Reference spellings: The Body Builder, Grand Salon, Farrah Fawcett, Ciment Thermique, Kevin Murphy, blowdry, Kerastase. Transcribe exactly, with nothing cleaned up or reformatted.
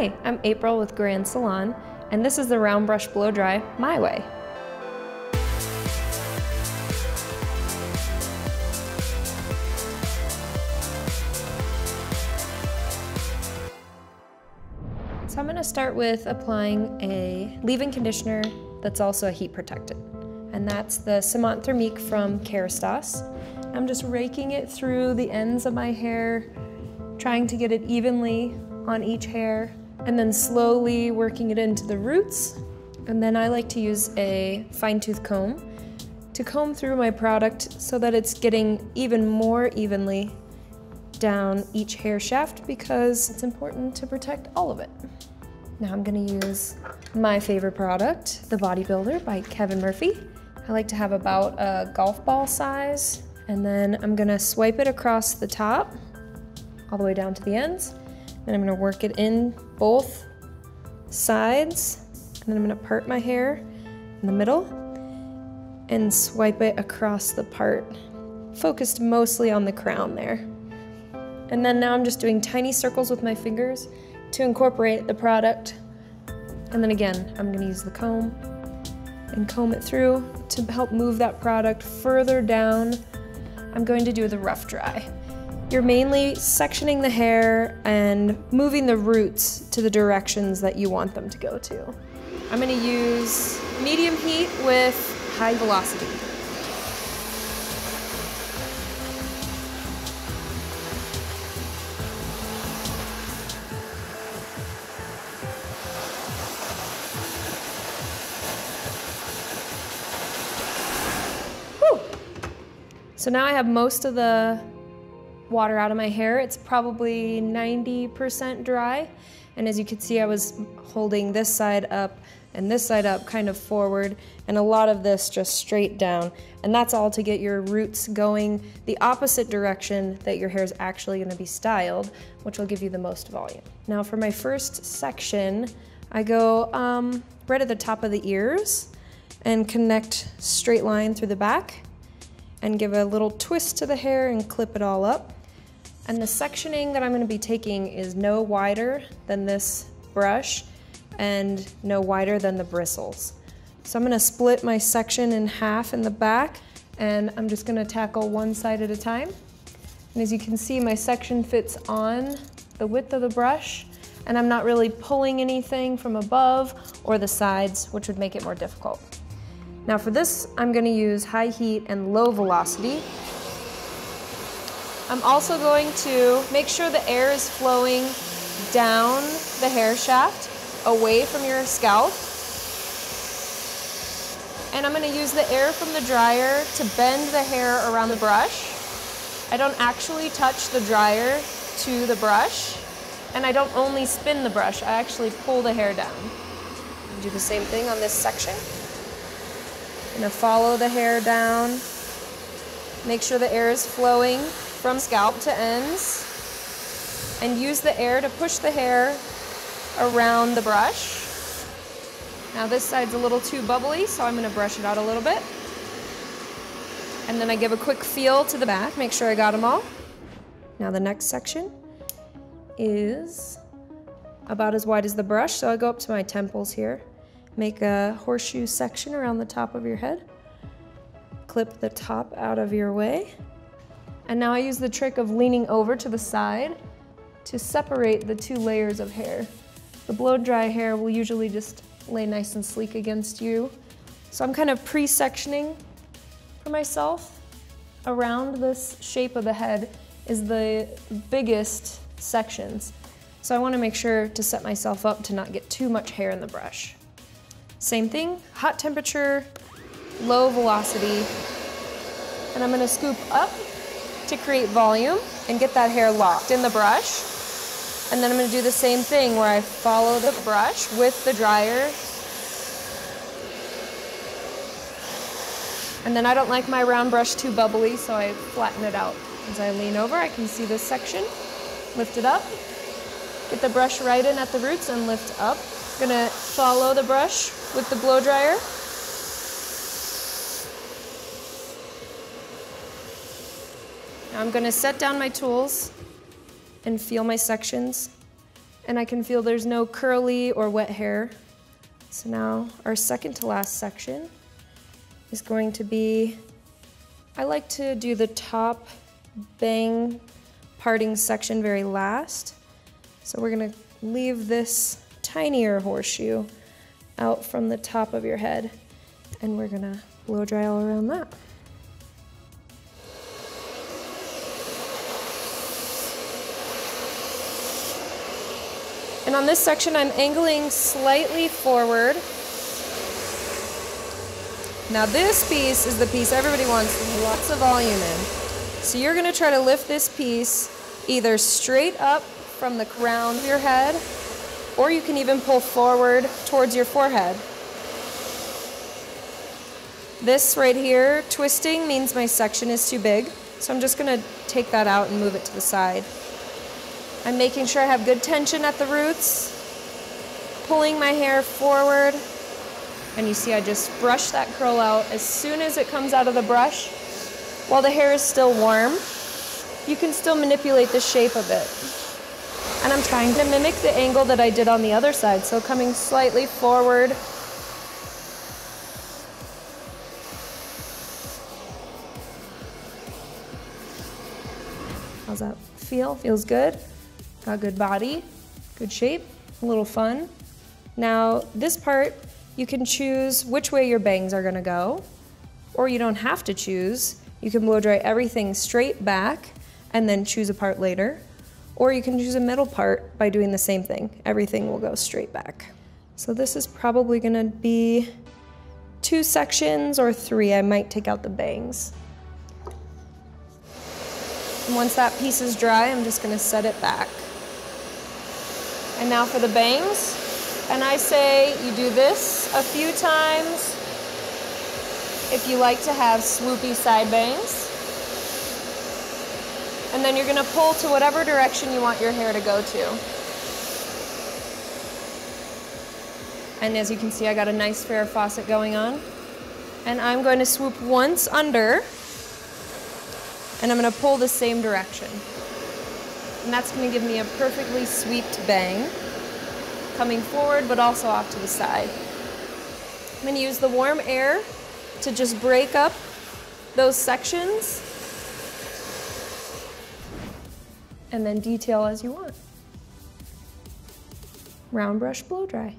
Hi, I'm April with Grand Salon, and this is the Round Brush Blow Dry My Way. So I'm going to start with applying a leave-in conditioner that's also heat protected, and that's the Ciment Thermique from Kerastase. I'm just raking it through the ends of my hair, trying to get it evenly on each hair, and then slowly working it into the roots. And then I like to use a fine-tooth comb to comb through my product so that it's getting even more evenly down each hair shaft, because it's important to protect all of it. Now I'm gonna use my favorite product, The Body Builder by Kevin Murphy. I like to have about a golf ball size, and then I'm gonna swipe it across the top all the way down to the ends. Then I'm gonna work it in both sides, and then I'm gonna part my hair in the middle and swipe it across the part, focused mostly on the crown there. And then now I'm just doing tiny circles with my fingers to incorporate the product. And then again, I'm gonna use the comb and comb it through to help move that product further down. I'm going to do the rough dry. You're mainly sectioning the hair and moving the roots to the directions that you want them to go to. I'm gonna use medium heat with high velocity. So now I have most of the water out of my hair. It's probably ninety percent dry. And as you can see, I was holding this side up and this side up kind of forward, and a lot of this just straight down. And that's all to get your roots going the opposite direction that your hair is actually gonna be styled, which will give you the most volume. Now for my first section, I go um, right at the top of the ears and connect straight line through the back, and give a little twist to the hair and clip it all up. And the sectioning that I'm gonna be taking is no wider than this brush and no wider than the bristles. So I'm gonna split my section in half in the back, and I'm just gonna tackle one side at a time. And as you can see, my section fits on the width of the brush, and I'm not really pulling anything from above or the sides, which would make it more difficult. Now for this, I'm gonna use high heat and low velocity. I'm also going to make sure the air is flowing down the hair shaft, away from your scalp. And I'm gonna use the air from the dryer to bend the hair around the brush. I don't actually touch the dryer to the brush, and I don't only spin the brush, I actually pull the hair down. Do the same thing on this section. I'm gonna follow the hair down, make sure the air is flowing from scalp to ends, and use the air to push the hair around the brush. Now this side's a little too bubbly, so I'm gonna brush it out a little bit. And then I give a quick feel to the back, make sure I got them all. Now the next section is about as wide as the brush, so I go up to my temples here. Make a horseshoe section around the top of your head. Clip the top out of your way. And now I use the trick of leaning over to the side to separate the two layers of hair. The blow-dry hair will usually just lay nice and sleek against you. So I'm kind of pre-sectioning for myself. Around this shape of the head is the biggest sections. So I want to make sure to set myself up to not get too much hair in the brush. Same thing, hot temperature, low velocity, and I'm gonna scoop up to create volume and get that hair locked in the brush. And then I'm gonna do the same thing where I follow the brush with the dryer. And then I don't like my round brush too bubbly, so I flatten it out. As I lean over, I can see this section, lift it up, get the brush right in at the roots and lift up. Gonna follow the brush with the blow dryer. Now I'm gonna set down my tools and feel my sections and I can feel there's no curly or wet hair. So now our second to last section is going to be, I like to do the top bang parting section very last. So we're gonna leave this tinier horseshoe out from the top of your head, and we're gonna blow dry all around that. And on this section, I'm angling slightly forward. Now this piece is the piece everybody wants lots of volume in. So you're gonna try to lift this piece either straight up from the crown of your head, or you can even pull forward towards your forehead. This right here, twisting, means my section is too big. So I'm just gonna take that out and move it to the side. I'm making sure I have good tension at the roots, pulling my hair forward, and you see I just brush that curl out as soon as it comes out of the brush. While the hair is still warm, you can still manipulate the shape of it. And I'm trying to mimic the angle that I did on the other side, so coming slightly forward. How's that feel? Feels good. Got a good body, good shape, a little fun. Now this part, you can choose which way your bangs are gonna go, or you don't have to choose. You can blow dry everything straight back and then choose a part later, or you can choose a middle part by doing the same thing. Everything will go straight back. So this is probably gonna be two sections or three. I might take out the bangs. And once that piece is dry, I'm just gonna set it back. And now for the bangs. And I say you do this a few times if you like to have swoopy side bangs. And then you're gonna pull to whatever direction you want your hair to go to. And as you can see, I got a nice Farrah Fawcett going on. And I'm going to swoop once under, and I'm gonna pull the same direction. And that's gonna give me a perfectly sweeped bang, coming forward, but also off to the side. I'm gonna use the warm air to just break up those sections and then detail as you want. Round brush blow dry.